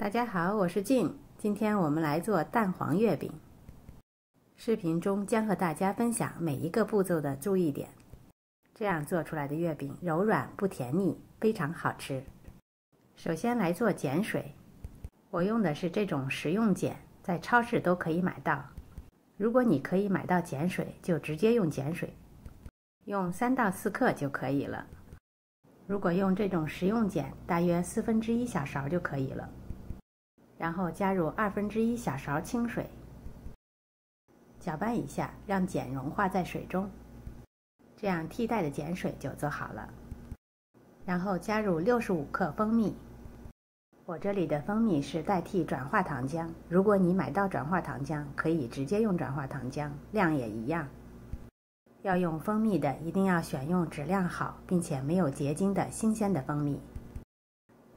大家好，我是静。今天我们来做蛋黄月饼。视频中将和大家分享每一个步骤的注意点。这样做出来的月饼柔软不甜腻，非常好吃。首先来做碱水，我用的是这种食用碱，在超市都可以买到。如果你可以买到碱水，就直接用碱水，用3到4克就可以了。如果用这种食用碱，大约1/4小勺就可以了。 然后加入1/2小勺清水，搅拌一下，让碱融化在水中，这样替代的碱水就做好了。然后加入65克蜂蜜，我这里的蜂蜜是代替转化糖浆，如果你买到转化糖浆，可以直接用转化糖浆，量也一样。要用蜂蜜的，一定要选用质量好并且没有结晶的新鲜的蜂蜜。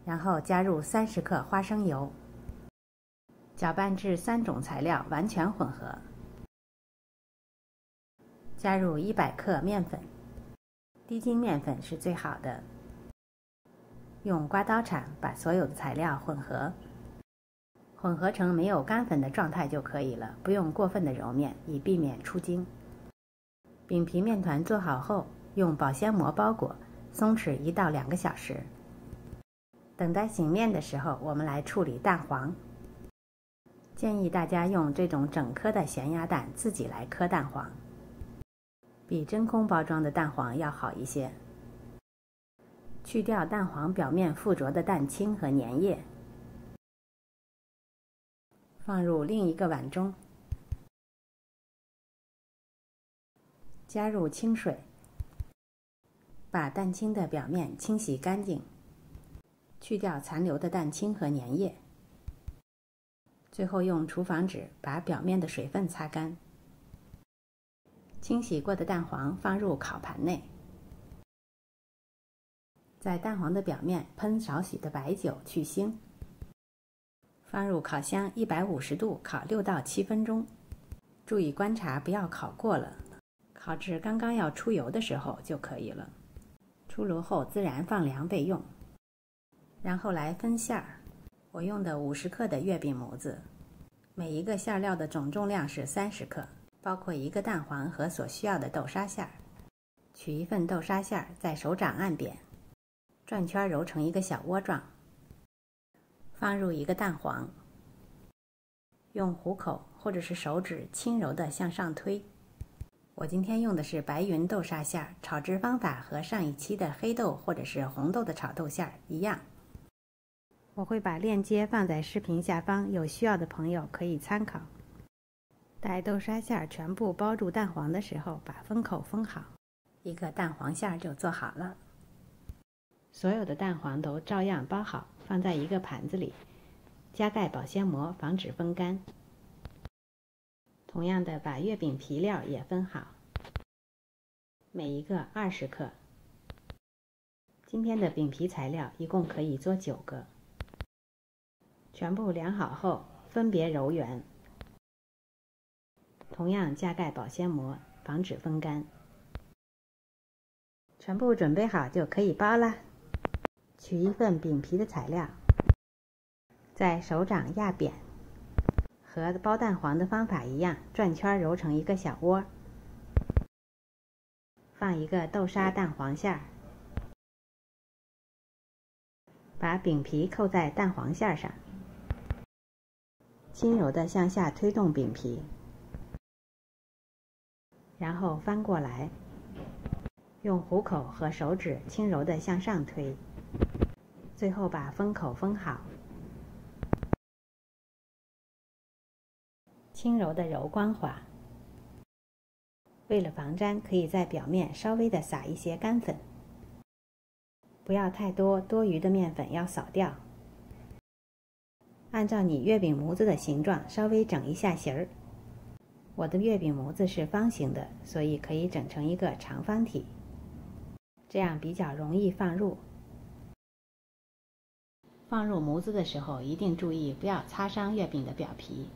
然后加入30克花生油。 搅拌至3种材料完全混合，加入100克面粉，低筋面粉是最好的。用刮刀铲把所有的材料混合，混合成没有干粉的状态就可以了，不用过分的揉面，以避免出筋。饼皮面团做好后，用保鲜膜包裹，松弛1到2个小时。等待醒面的时候，我们来处理蛋黄。 建议大家用这种整颗的咸鸭蛋自己来磕蛋黄，比真空包装的蛋黄要好一些。去掉蛋黄表面附着的蛋清和粘液，放入另一个碗中，加入清水，把蛋清的表面清洗干净，去掉残留的蛋清和粘液。 最后用厨房纸把表面的水分擦干。清洗过的蛋黄放入烤盘内，在蛋黄的表面喷少许的白酒去腥。放入烤箱150度烤6到7分钟，注意观察，不要烤过了，烤至刚刚要出油的时候就可以了。出炉后自然放凉备用。然后来分馅儿。 我用的50克的月饼模子，每一个馅料的总重量是30克，包括1个蛋黄和所需要的豆沙馅儿。取一份豆沙馅儿，在手掌按扁，转圈揉成一个小窝状，放入1个蛋黄，用虎口或者是手指轻柔的向上推。我今天用的是白云豆沙馅儿，炒制方法和上一期的黑豆或者是红豆的炒豆馅儿一样。 我会把链接放在视频下方，有需要的朋友可以参考。待豆沙馅儿全部包住蛋黄的时候，把封口封好，1个蛋黄馅儿就做好了。所有的蛋黄都照样包好，放在1个盘子里，加盖保鲜膜，防止风干。同样的，把月饼皮料也分好，每1个20克。今天的饼皮材料一共可以做9个。 全部量好后，分别揉圆，同样加盖保鲜膜，防止风干。全部准备好就可以包啦。取一份饼皮的材料，在手掌压扁，和包蛋黄的方法一样，转圈揉成1个小窝，放1个豆沙蛋黄馅儿，把饼皮扣在蛋黄馅上。 轻柔的向下推动饼皮，然后翻过来，用虎口和手指轻柔的向上推，最后把封口封好，轻柔的揉光滑。为了防粘，可以在表面稍微的撒一些干粉，不要太多，多余的面粉要扫掉。 按照你月饼模子的形状，稍微整一下形儿。我的月饼模子是方形的，所以可以整成1个长方体，这样比较容易放入。放入模子的时候，一定注意不要擦伤月饼的表皮。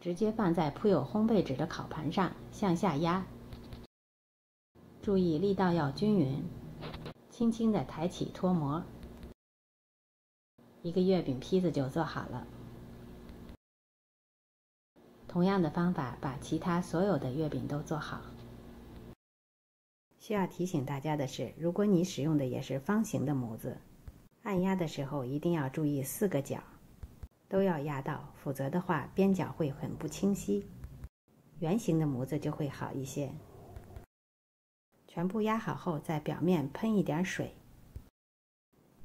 直接放在铺有烘焙纸的烤盘上，向下压，注意力道要均匀，轻轻地抬起脱模。一个月饼坯子就做好了。同样的方法，把其他所有的月饼都做好。需要提醒大家的是，如果你使用的也是方形的模子，按压的时候一定要注意四个角，都要压到，否则的话边角会很不清晰。圆形的模子就会好一些。全部压好后，在表面喷一点水，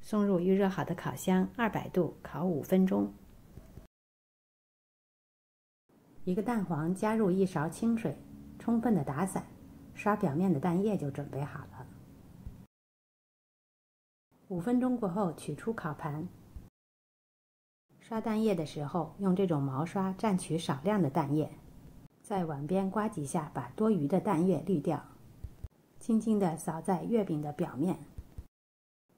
送入预热好的烤箱，200度烤5分钟。 一个蛋黄加入1勺清水，充分的打散，刷表面的蛋液就准备好了。5分钟过后，取出烤盘。刷蛋液的时候，用这种毛刷蘸取少量的蛋液，在碗边刮几下，把多余的蛋液滤掉，轻轻地扫在月饼的表面。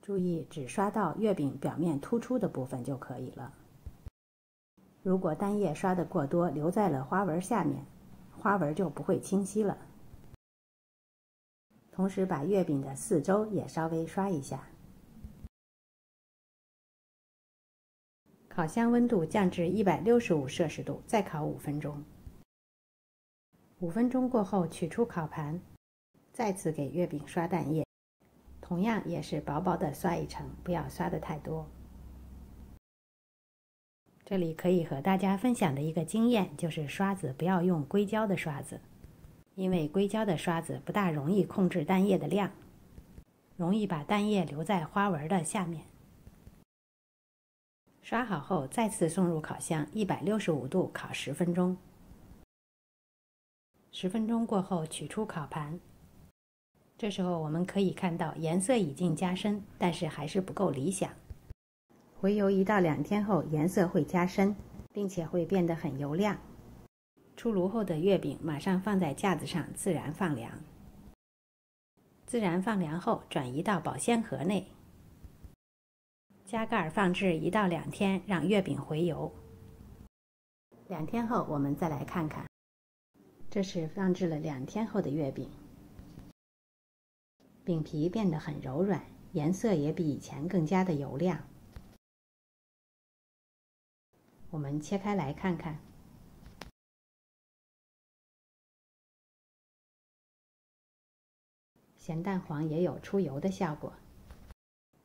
注意只刷到月饼表面突出的部分就可以了。 如果蛋液刷得过多，留在了花纹下面，花纹就不会清晰了。同时，把月饼的四周也稍微刷一下。烤箱温度降至165摄氏度，再烤5分钟。5分钟过后，取出烤盘，再次给月饼刷蛋液，同样也是薄薄的刷一层，不要刷得太多。 这里可以和大家分享的一个经验就是刷子不要用硅胶的刷子，因为硅胶的刷子不大容易控制蛋液的量，容易把蛋液留在花纹的下面。刷好后再次送入烤箱，165度烤10分钟。10分钟过后取出烤盘，这时候我们可以看到颜色已经加深，但是还是不够理想。 回油1到2天后，颜色会加深，并且会变得很油亮。出炉后的月饼马上放在架子上自然放凉。自然放凉后，转移到保鲜盒内，加盖放置1到2天，让月饼回油。2天后，我们再来看看，这是放置了2天后的月饼，饼皮变得很柔软，颜色也比以前更加的油亮。 我们切开来看看，咸蛋黄也有出油的效果。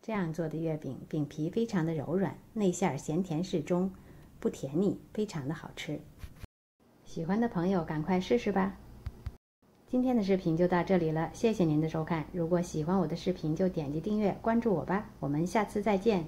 这样做的月饼，饼皮非常的柔软，内馅咸甜适中，不甜腻，非常的好吃。喜欢的朋友赶快试试吧！今天的视频就到这里了，谢谢您的收看。如果喜欢我的视频，就点击订阅关注我吧。我们下次再见。